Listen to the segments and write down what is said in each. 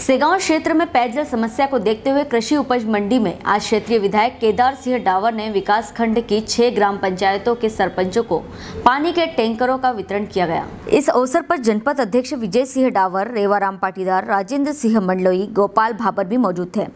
सेगांव क्षेत्र में पेयजल समस्या को देखते हुए कृषि उपज मंडी में आज क्षेत्रीय विधायक केदार सिंह डावर ने विकास खंड की 6 ग्राम पंचायतों के सरपंचों को पानी के टैंकरों का वितरण किया गया। इस अवसर पर जनपद अध्यक्ष विजय सिंह डावर, रेवाराम पाटीदार, राजेंद्र सिंह मंडलोई, गोपाल भाबर भी मौजूद थे।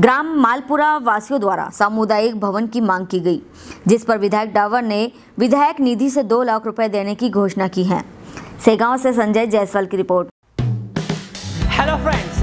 ग्राम मालपुरा वासियों द्वारा सामुदायिक भवन की मांग की गई, जिस पर विधायक डावर ने विधायक निधि से 2 लाख रुपए देने की घोषणा की है। सेगांव से संजय जायसवाल की रिपोर्ट। Hello friends,